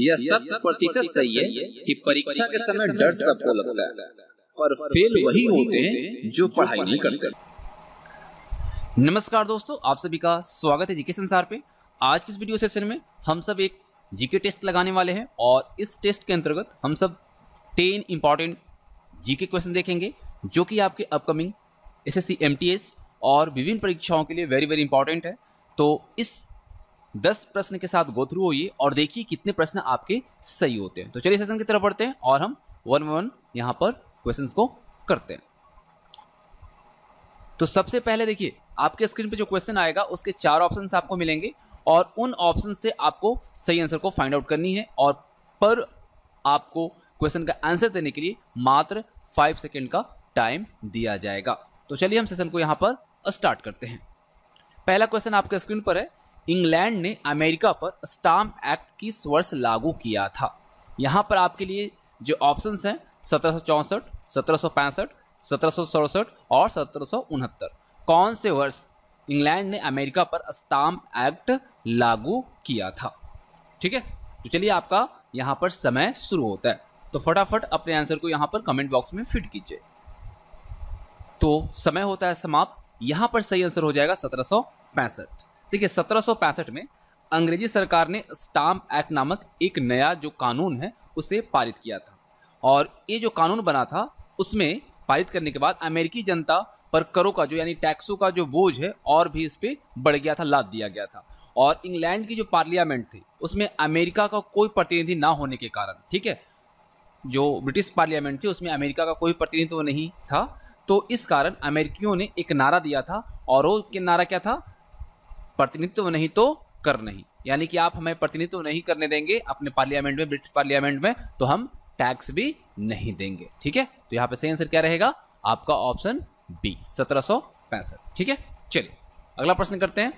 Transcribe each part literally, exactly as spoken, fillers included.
यह शत प्रतिशत सही है कि परीक्षा के समय डर सबको लगता है और फेल वही होते हैं जो पढ़ाई नहीं करते। नमस्कार दोस्तों, आप सभी का स्वागत है जीके संसार पे। आज के इस वीडियो सेशन में हम सब एक जीके टेस्ट लगाने वाले हैं और इस टेस्ट के अंतर्गत हम सब टेन इंपॉर्टेंट जीके क्वेश्चन देखेंगे जो कि आपके अपकमिंग एसएससी एमटीएस और विभिन्न परीक्षाओं के लिए वेरी वेरी इंपॉर्टेंट है। तो इस दस प्रश्न के साथ गो थ्रू होइए और देखिए कितने प्रश्न आपके सही होते हैं। तो चलिए सेशन की तरफ बढ़ते हैं और हम वन वन यहाँ पर क्वेश्चंस को करते हैं। तो सबसे पहले देखिए आपके स्क्रीन पे जो क्वेश्चन आएगा उसके चार ऑप्शंस आपको मिलेंगे और उन ऑप्शन से आपको सही आंसर को फाइंड आउट करनी है और पर आपको क्वेश्चन का आंसर देने के लिए मात्र फाइव सेकेंड का टाइम दिया जाएगा। तो चलिए हम सेशन को यहाँ पर स्टार्ट करते हैं। पहला क्वेश्चन आपके स्क्रीन पर है, इंग्लैंड ने अमेरिका पर स्टाम्प एक्ट किस वर्ष लागू किया था। यहाँ पर आपके लिए जो ऑप्शंस हैं सत्रह सौ चौंसठ, सत्रह सौ पैंसठ, सत्रह सौ सड़सठ और सत्रह सौ उनहत्तर। कौन से वर्ष इंग्लैंड ने अमेरिका पर स्टाम्प एक्ट लागू किया था। ठीक है, तो चलिए आपका यहाँ पर समय शुरू होता है। तो फटाफट अपने आंसर को यहाँ पर कमेंट बॉक्स में फिट कीजिए। तो समय होता है समाप्त। यहाँ पर सही आंसर हो जाएगा सत्रह सौ पैंसठ। देखिए सत्रह सौ पैंसठ में अंग्रेजी सरकार ने स्टाम्प एक्ट नामक एक नया जो कानून है उसे पारित किया था और ये जो कानून बना था उसमें पारित करने के बाद अमेरिकी जनता पर करों का जो यानी टैक्सों का जो बोझ है और भी इस पर बढ़ गया था, लाद दिया गया था। और इंग्लैंड की जो पार्लियामेंट थी उसमें अमेरिका का कोई प्रतिनिधि ना होने के कारण, ठीक है, जो ब्रिटिश पार्लियामेंट थी उसमें अमेरिका का कोई प्रतिनिधित्व नहीं था। तो इस कारण अमेरिकियों ने एक नारा दिया था और वो के नारा क्या था, प्रतिनिधित्व नहीं तो कर नहीं, यानी कि आप हमें प्रतिनिधित्व नहीं करने देंगे अपने पार्लियामेंट में, ब्रिटिश पार्लियामेंट में, तो हम टैक्स भी नहीं देंगे। ठीक है, तो यहाँ पे सही आंसर क्या रहेगा आपका ऑप्शन बी सत्रह सौ पैंसठ। ठीक है, चलिए अगला प्रश्न करते हैं।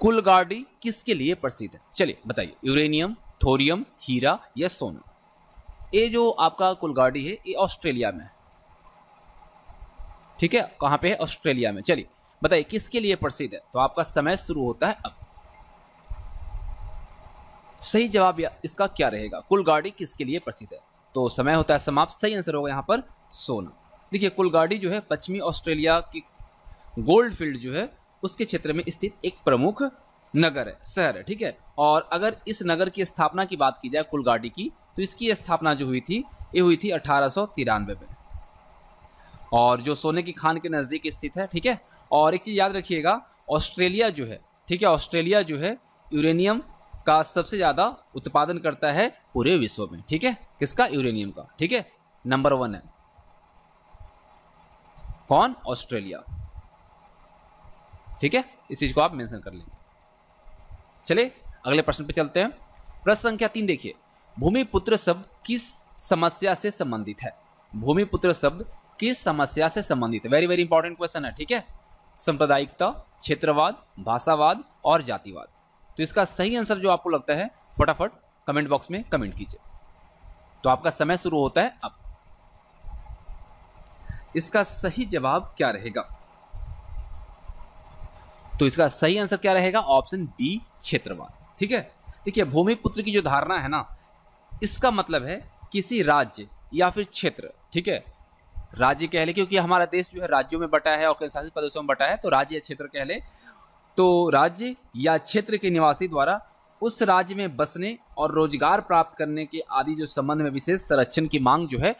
कुलगार्डी किसके लिए प्रसिद्ध है। चलिए बताइए, यूरेनियम, थोरियम, हीरा या सोना। ये जो आपका कुलगार्डी है ये ऑस्ट्रेलिया में है। ठीक है, कहाँ पे है, ऑस्ट्रेलिया में। चलिए बताइए किसके लिए प्रसिद्ध है। तो आपका समय शुरू होता है अब। सही जवाब इसका क्या रहेगा, कुलगार्डी किसके लिए प्रसिद्ध है। तो समय होता है समाप्त। सही आंसर होगा यहाँ पर सोना। देखिए कुलगार्डी जो है पश्चिमी ऑस्ट्रेलिया की गोल्ड फील्ड जो है उसके क्षेत्र में स्थित एक प्रमुख नगर है, शहर है। ठीक है, और अगर इस नगर की स्थापना की बात की जाए कुलगार्डी की, तो इसकी स्थापना जो हुई थी ये हुई थी अठारह सौ तिरानवे में और जो सोने की खान के नज़दीक स्थित है। ठीक है, और एक चीज़ याद रखिएगा, ऑस्ट्रेलिया जो है, ठीक है, ऑस्ट्रेलिया जो है यूरेनियम का सबसे ज़्यादा उत्पादन करता है पूरे विश्व में। ठीक है, किसका, यूरेनियम का। ठीक है, नंबर वन है कौन, ऑस्ट्रेलिया। ठीक है, इस चीज़ को आप मेंशन कर लेंगे। चलिए अगले प्रश्न पे चलते हैं। प्रश्न संख्या तीन देखिए, भूमिपुत्र शब्द किस समस्या से संबंधित है। भूमिपुत्र शब्द किस समस्या से संबंधित है। वेरी वेरी इंपॉर्टेंट क्वेश्चन है। ठीक है, सांप्रदायिकता, क्षेत्रवाद, भाषावाद और जातिवाद। तो इसका सही आंसर जो आपको लगता है फटाफट कमेंट बॉक्स में कमेंट कीजिए। तो आपका समय शुरू होता है अब। इसका सही जवाब क्या रहेगा। तो इसका सही आंसर क्या रहेगा, ऑप्शन बी क्षेत्रवाद। ठीक है, देखिए भूमिपुत्र की जो धारणा है ना, इसका मतलब है किसी राज्य या फिर क्षेत्र, ठीक है, राज्य कह ले, क्योंकि हमारा देश जो है राज्यों में बटा है और केंद्र शासित प्रदेशों में बटा है, तो राज्य या क्षेत्र कह ले। तो राज्य या क्षेत्र के निवासी द्वारा उस राज्य में बसने और रोजगार प्राप्त करने के आदि जो संबंध में विशेष संरक्षण की मांग जो है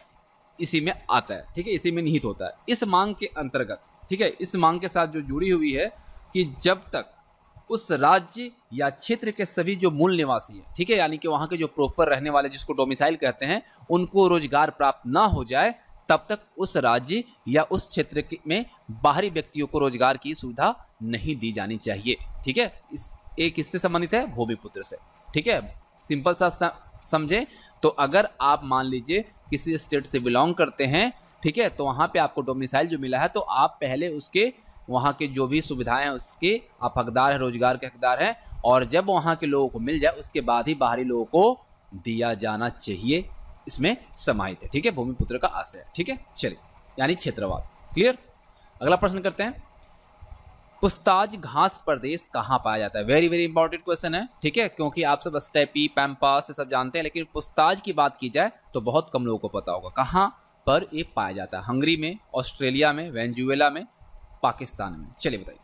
इसी में आता है। ठीक है, इसी में निहित होता है, इस मांग के अंतर्गत। ठीक है, इस मांग के साथ जो जुड़ी हुई है कि जब तक उस राज्य या क्षेत्र के सभी जो मूल निवासी हैं, ठीक है, यानी कि वहाँ के जो प्रॉपर रहने वाले जिसको डोमिसाइल कहते हैं, उनको रोजगार प्राप्त ना हो जाए तब तक उस राज्य या उस क्षेत्र में बाहरी व्यक्तियों को रोजगार की सुविधा नहीं दी जानी चाहिए। ठीक है, इस एक किससे संबंधित है, भूमिपुत्र से। ठीक है, सिंपल सा समझें तो अगर आप मान लीजिए किसी स्टेट से बिलोंग करते हैं, ठीक है, तो वहाँ पे आपको डोमिसाइल जो मिला है, तो आप पहले उसके वहाँ के जो भी सुविधाएं हैं उसके आप हकदार हैं, रोजगार के हकदार हैं, और जब वहाँ के लोगों को मिल जाए उसके बाद ही बाहरी लोगों को दिया जाना चाहिए। इसमें समाहित है। ठीक है, भूमिपुत्र का आशय है। ठीक है, चलिए, यानी क्षेत्रवाद क्लियर। अगला प्रश्न करते हैं। पुस्ताज घास प्रदेश कहाँ पाया जाता है? वेरी वेरी इंपॉर्टेंट क्वेश्चन है, ठीक है, क्योंकि आप सब स्टेपी पैम्पास ये सब जानते हैं, लेकिन पुस्ताज की बात की जाए तो बहुत कम लोगों को पता होगा कहाँ पर ये पाया जाता है। हंगरी में, ऑस्ट्रेलिया में, वेनेजुएला में, पाकिस्तान में। चलिए बताइए,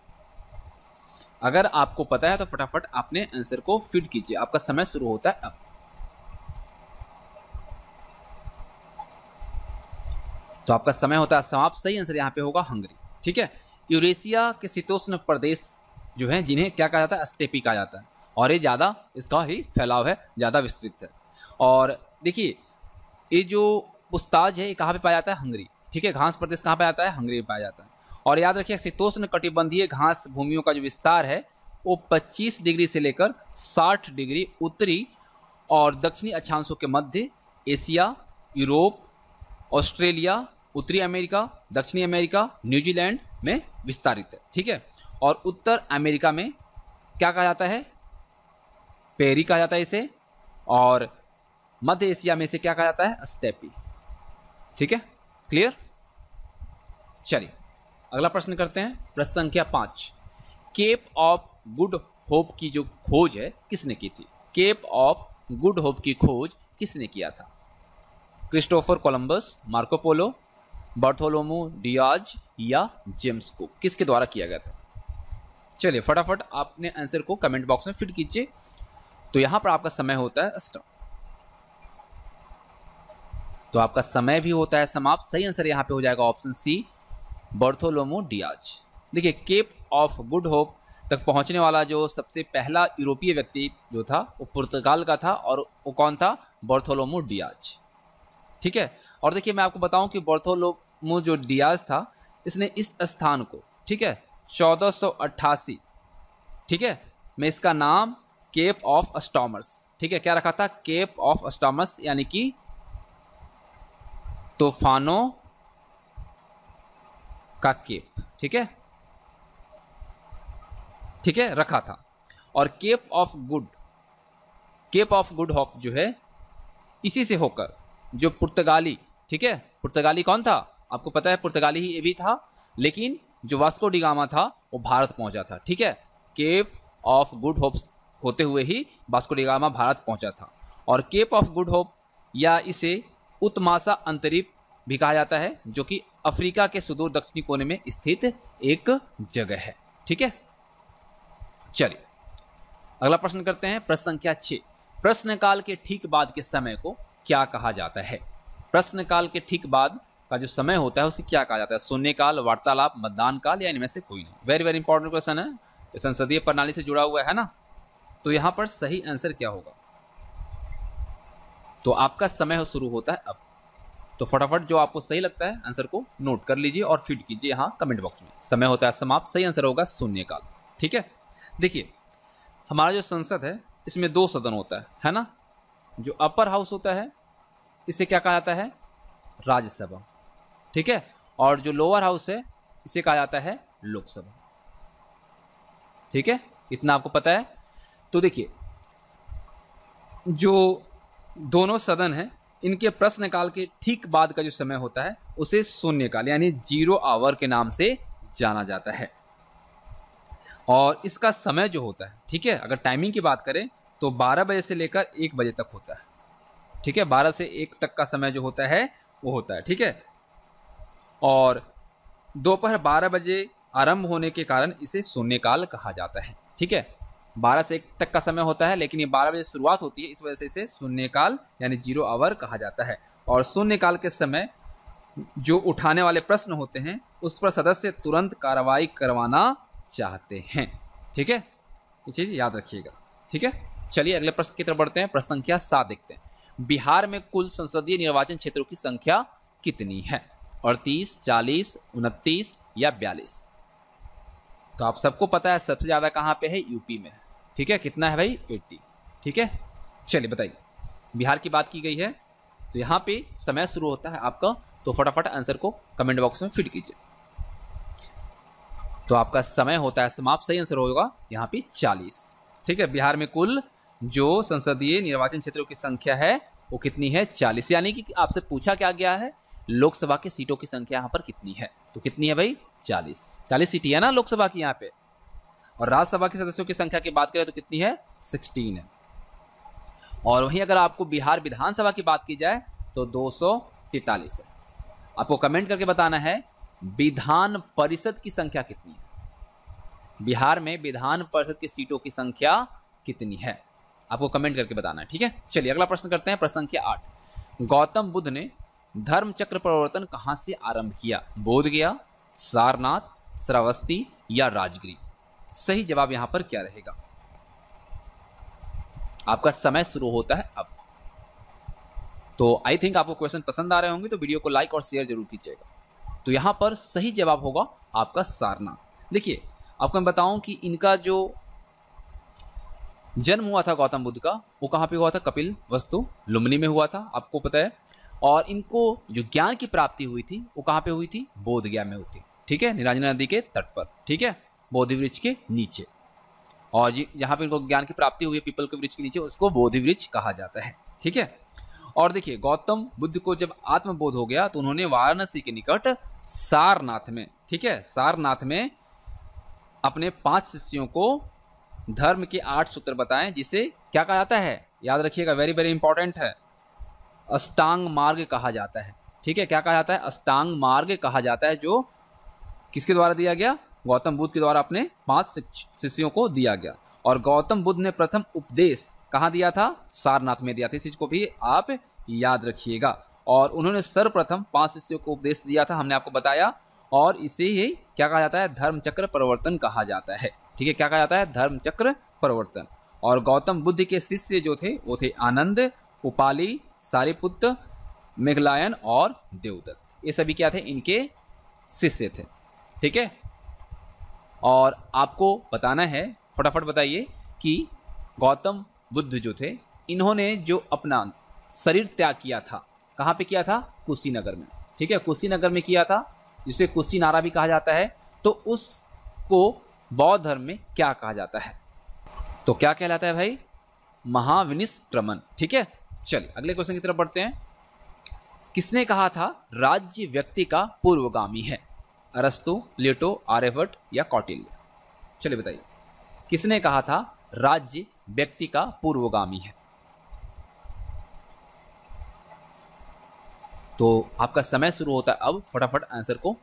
अगर आपको पता है तो फटाफट आपने आंसर को फीड कीजिए। आपका समय शुरू होता है अब। तो आपका समय होता है समाप्त। सही आंसर यहाँ पे होगा हंगरी, ठीक है। यूरेशिया के शीतोष्ण प्रदेश जो है, जिन्हें क्या कहा जाता है? स्टेपी कहा जाता है, और ये ज़्यादा इसका ही फैलाव है, ज़्यादा विस्तृत है। और देखिए ये जो पुस्ताज है ये कहाँ पे पाया जाता है? हंगरी, ठीक है। घास प्रदेश कहाँ पाया जाता है? हंगरी में पाया जाता है। और याद रखिए शीतोष्ण कटिबंधीय घास भूमियों का जो विस्तार है वो पच्चीस डिग्री से लेकर साठ डिग्री उत्तरी और दक्षिणी अक्षांशों के मध्य एशिया, यूरोप, ऑस्ट्रेलिया, उत्तरी अमेरिका, दक्षिणी अमेरिका, न्यूजीलैंड में विस्तारित है, ठीक है। और उत्तर अमेरिका में क्या कहा जाता है? पेरी कहा जाता है इसे। और मध्य एशिया में इसे क्या कहा जाता है? स्टेपी, ठीक है, क्लियर। चलिए अगला प्रश्न करते हैं, प्रश्न संख्या पाँच। केप ऑफ गुड होप की जो खोज है किसने की थी? केप ऑफ गुड होप की खोज किसने किया था? Christopher Columbus, Marco Polo, Bartholomew Dias या जेम्स कुक, किसके द्वारा किया गया था? चलिए फटाफट आपने आंसर को कमेंट बॉक्स में फिट कीजिए। तो यहाँ पर आपका समय होता है स्टॉप। तो आपका समय भी होता है समाप्त। सही आंसर यहाँ पे हो जाएगा ऑप्शन सी, बर्थोलोमू डियाज। देखिए केप ऑफ गुड होप तक पहुँचने वाला जो सबसे पहला यूरोपीय व्यक्ति जो था वो पुर्तगाल का था, और वो कौन था? बर्थोलोमू डियाज, ठीक है। और देखिए मैं आपको बताऊं कि बर्थोलोमू जो डियाज था इसने इस स्थान को, ठीक है, चौदह सौ अट्ठासी, ठीक है, मैं इसका नाम केप ऑफ स्टॉर्म्स, ठीक है, क्या रखा था? केप ऑफ स्टॉर्म्स, यानी कि तूफानों का केप, ठीक है, ठीक है, रखा था। और Cape of Good Cape of Good Hope जो है इसी से होकर जो पुर्तगाली, ठीक है, पुर्तगाली कौन था? आपको पता है पुर्तगाली ही ये भी था, लेकिन जो वास्को डी गामा था वो भारत पहुंचा था, ठीक है। केप ऑफ गुड होप्स होते हुए ही वास्को डी गामा भारत पहुंचा था। और केप ऑफ गुड होप या इसे उत्मासा अंतरीप भी कहा जाता है, जो कि अफ्रीका के सुदूर दक्षिणी कोने में स्थित एक जगह है, ठीक है। चलिए अगला प्रश्न करते हैं, प्रश्न संख्या छः। प्रश्नकाल के ठीक बाद के समय को क्या कहा जाता है? प्रश्नकाल के ठीक बाद का जो समय होता है उसे क्या कहा जाता है? शून्य काल, वार्तालाप, मतदान काल या इनमें से कोई नहीं? वेरी वेरी इंपॉर्टेंट क्वेश्चन है, संसदीय प्रणाली से जुड़ा हुआ है ना। तो यहाँ पर सही आंसर क्या होगा? तो आपका समय शुरू होता है अब। तो फटाफट जो आपको सही लगता है आंसर को नोट कर लीजिए और फीड कीजिए यहाँ कमेंट बॉक्स में। समय होता है समाप्त। सही आंसर होगा शून्य काल, ठीक है। देखिए हमारा जो संसद है इसमें दो सदन होता है, है ना। जो अपर हाउस होता है इसे क्या कहा जाता है? राज्यसभा, ठीक है। और जो लोअर हाउस है इसे कहा जाता है लोकसभा, ठीक है, इतना आपको पता है। तो देखिए जो दोनों सदन हैं इनके प्रश्नकाल के ठीक बाद का जो समय होता है उसे शून्यकाल यानी जीरो आवर के नाम से जाना जाता है। और इसका समय जो होता है, ठीक है, अगर टाइमिंग की बात करें तो बारह बजे से लेकर एक बजे तक होता है, ठीक है। बारह से एक तक का समय जो होता है वो होता है, ठीक है। और दोपहर बारह बजे आरंभ होने के कारण इसे शून्यकाल कहा जाता है, ठीक है। बारह से एक तक का समय होता है लेकिन ये बारह बजे शुरुआत होती है, इस वजह से इसे शून्यकाल यानी जीरो आवर कहा जाता है। और शून्यकाल के समय जो उठाने वाले प्रश्न होते हैं उस पर सदस्य तुरंत कार्रवाई करवाना चाहते हैं, ठीक है, ये चीज़ याद रखिएगा, ठीक है। चलिए अगले प्रश्न की तरफ बढ़ते हैं, प्रश्न संख्या सात देखते हैं। बिहार में कुल संसदीय निर्वाचन क्षेत्रों की संख्या कितनी है? अड़तीस, चालीस, उनतीस या बयालीस? तो आप सबको पता है सबसे ज़्यादा कहाँ पे है? यूपी में, ठीक है। कितना है भाई? अस्सी, ठीक है। चलिए बताइए, बिहार की बात की गई है तो यहाँ पे समय शुरू होता है आपका। तो फटाफट आंसर को कमेंट बॉक्स में फिट कीजिए। तो आपका समय होता है समाप्त। सही आंसर होगा यहाँ पे चालीस, ठीक है। बिहार में कुल जो संसदीय निर्वाचन क्षेत्रों की संख्या है वो कितनी है? चालीस। यानी कि आपसे पूछा क्या गया है? लोकसभा की सीटों की संख्या यहाँ पर कितनी है? तो कितनी है भाई? चालीस। चालीस सीटें है ना लोकसभा की यहाँ पे, और राज्यसभा के सदस्यों की संख्या की बात करें तो कितनी है, सोलह है। और वहीं अगर आपको बिहार विधानसभा की बात की जाए तो दो सौ तैंतालीस है। आपको कमेंट करके बताना है विधान परिषद की संख्या कितनी है, बिहार में विधान परिषद की सीटों की संख्या कितनी है, आपको कमेंट करके बताना है, ठीक है। चलिए अगला प्रश्न करते हैं, प्रश्न संख्या आठ। गौतम बुद्ध ने धर्म चक्र प्रवर्तन कहाँ से आरंभ किया, बोध गया, सारनाथ, श्रावस्ती या राजगिरी? सही जवाब यहाँ पर क्या रहेगा? आपका समय शुरू होता है अब। तो आई थिंक आपको क्वेश्चन पसंद आ रहे होंगे, तो वीडियो को लाइक और शेयर जरूर कीजिएगा। तो यहाँ पर सही जवाब होगा आपका सारनाथ। देखिए आपको मैं बताऊं कि इनका जो जन्म हुआ था गौतम बुद्ध का, वो कहाँ पे हुआ था? कपिल वस्तु लुम्बिनी में हुआ था, आपको पता है। और इनको जो ज्ञान की प्राप्ति हुई थी वो कहाँ पे हुई थी? बोध गया में हुई थी, ठीक है, निरंजना नदी के तट पर, ठीक है, बोधि वृक्ष के नीचे। और जहाँ पे इनको ज्ञान की प्राप्ति हुई है, पीपल के वृक्ष के नीचे, उसको बोधि वृक्ष कहा जाता है, ठीक है। और देखिए गौतम बुद्ध को जब आत्मबोध हो गया तो उन्होंने वाराणसी के निकट सारनाथ में, ठीक है, सारनाथ में अपने पांच शिष्यों को धर्म के आठ सूत्र बताएं, जिसे क्या कहा जाता है, याद रखिएगा, वेरी वेरी इंपॉर्टेंट है, अष्टांग मार्ग कहा जाता है, ठीक है। क्या कहा जाता है? अष्टांग मार्ग कहा जाता है, जो किसके द्वारा दिया गया? गौतम बुद्ध के द्वारा अपने पांच शिष्यों को दिया गया। और गौतम बुद्ध ने प्रथम उपदेश कहाँ दिया था? सारनाथ में दिया था। इस चीज को भी आप याद रखिएगा। और उन्होंने सर्वप्रथम पांच शिष्यों को उपदेश दिया था, हमने आपको बताया। और इसे ही क्या कहा जाता है? धर्म चक्र प्रवर्तन कहा जाता है, ठीक है। क्या कहा जाता है? धर्म चक्र प्रवर्तन। और गौतम बुद्ध के शिष्य जो थे वो थे आनंद, उपाली, सारिपुत्त, मोगलायन और देवदत्त। ये सभी क्या थे? इनके शिष्य थे, ठीक है। और आपको बताना है, फटाफट बताइए कि गौतम बुद्ध जो थे इन्होंने जो अपना शरीर त्याग किया था, कहाँ पे किया था? कुशीनगर में, ठीक है, कुशीनगर में किया था, जिसे कुशी नारा भी कहा जाता है। तो उसको बौद्ध धर्म में क्या कहा जाता है? तो क्या कहलाता है भाई? महाविनिष्क्रमण, ठीक है। चलिए अगले क्वेश्चन की तरफ बढ़ते हैं। किसने कहा था राज्य व्यक्ति का पूर्वगामी है? अरस्तु, प्लेटो, आर्यभट्ट या कौटिल्य? चलिए बताइए, किसने कहा था राज्य व्यक्ति का पूर्वगामी है? तो आपका समय शुरू होता है अब। फटाफट आंसर को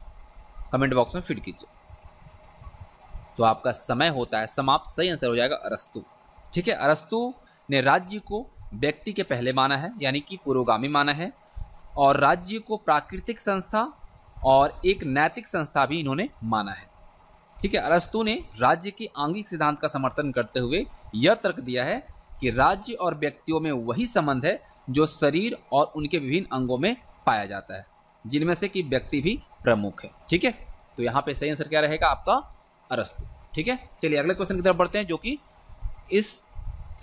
कमेंट बॉक्स में फीड कीजिए। तो आपका समय होता है समाप्त। सही आंसर हो जाएगा अरस्तु, ठीक है। अरस्तु ने राज्य को व्यक्ति के पहले माना है, यानी कि पुरोगामी माना है। और राज्य को प्राकृतिक संस्था और एक नैतिक संस्था भी इन्होंने माना है, ठीक है। अरस्तु ने राज्य के आंगिक सिद्धांत का समर्थन करते हुए यह तर्क दिया है कि राज्य और व्यक्तियों में वही संबंध है जो शरीर और उनके विभिन्न अंगों में पाया जाता है, जिनमें से कि व्यक्ति भी प्रमुख है, ठीक है। तो यहाँ पे सही आंसर क्या रहेगा? आपका अरस्तु, ठीक है। चलिए अगले क्वेश्चन की तरफ बढ़ते हैं, जो कि इस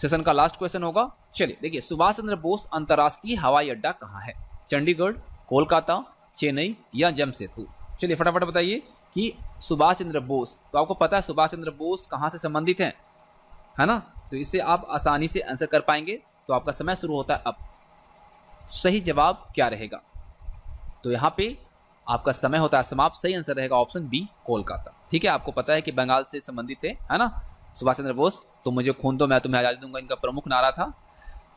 सेशन का लास्ट क्वेश्चन होगा। चलिए देखिए, सुभाष चंद्र बोस अंतर्राष्ट्रीय हवाई अड्डा कहाँ है? चंडीगढ़, कोलकाता, चेन्नई या जमशेदपुर? चलिए फटाफट बताइए कि सुभाष चंद्र बोस, तो आपको पता है सुभाष चंद्र बोस कहाँ से संबंधित हैं, है ना, तो इससे आप आसानी से आंसर कर पाएंगे। तो आपका समय शुरू होता है अब। सही जवाब क्या रहेगा? तो यहाँ पे आपका समय होता है समाप्त। सही आंसर रहेगा ऑप्शन बी, कोलकाता, ठीक है। आपको पता है कि बंगाल से संबंधित थे, है ना, सुभाष चंद्र बोस। तो मुझे खून दो मैं तुम्हें आजादी दूंगा, इनका प्रमुख नारा था।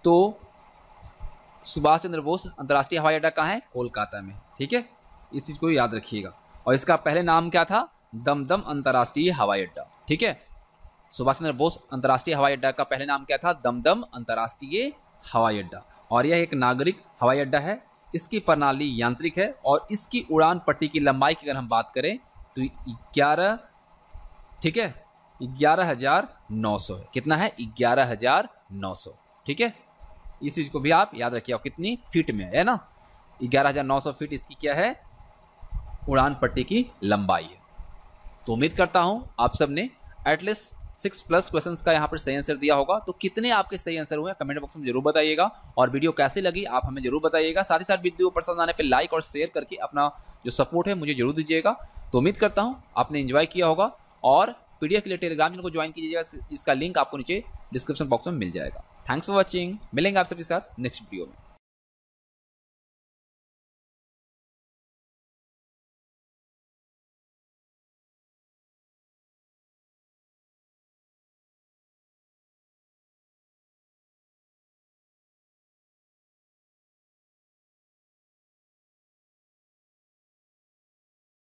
तो सुभाष चंद्र बोस अंतर्राष्ट्रीय हवाई अड्डा कहाँ है? कोलकाता में, ठीक है। इस चीज़ को याद रखिएगा। और इसका पहले नाम क्या था? दमदम अंतर्राष्ट्रीय हवाई अड्डा, ठीक है। सुभाष चंद्र बोस अंतर्राष्ट्रीय हवाई अड्डा का पहले नाम क्या था? दमदम अंतर्राष्ट्रीय हवाई अड्डा। और यह एक नागरिक हवाई अड्डा है। इसकी प्रणाली यांत्रिक है और इसकी उड़ान पट्टी की लंबाई की अगर हम बात करें तो ग्यारह, ठीक है, ग्यारह हजार नौ सौ है। कितना है? ग्यारह हजार नौ सौ, ठीक है। इस चीज़ को भी आप याद रखिए, कितनी फीट में है ना, ग्यारह हजार नौ सौ फीट इसकी क्या है? उड़ान पट्टी की लंबाई है। तो उम्मीद करता हूँ आप सब ने एटलीस्ट सिक्स प्लस क्वेश्चन का यहाँ पर सही आंसर दिया होगा। तो कितने आपके सही आंसर हुए कमेंट बॉक्स में जरूर बताइएगा। और वीडियो कैसी लगी आप हमें जरूर बताइएगा। साथ ही साथ वीडियो पसंद आने पे लाइक और शेयर करके अपना जो सपोर्ट है मुझे जरूर दीजिएगा। तो उम्मीद करता हूँ आपने इन्जॉय किया होगा। और पीडीएफ के लिए टेलीग्राम चैनल को ज्वाइन कीजिएगा, इसका लिंक आपको नीचे डिस्क्रिप्शन बॉक्स में मिल जाएगा। Thanks for watching. मिलेंगे आप सबके साथ नेक्स्ट वीडियो में।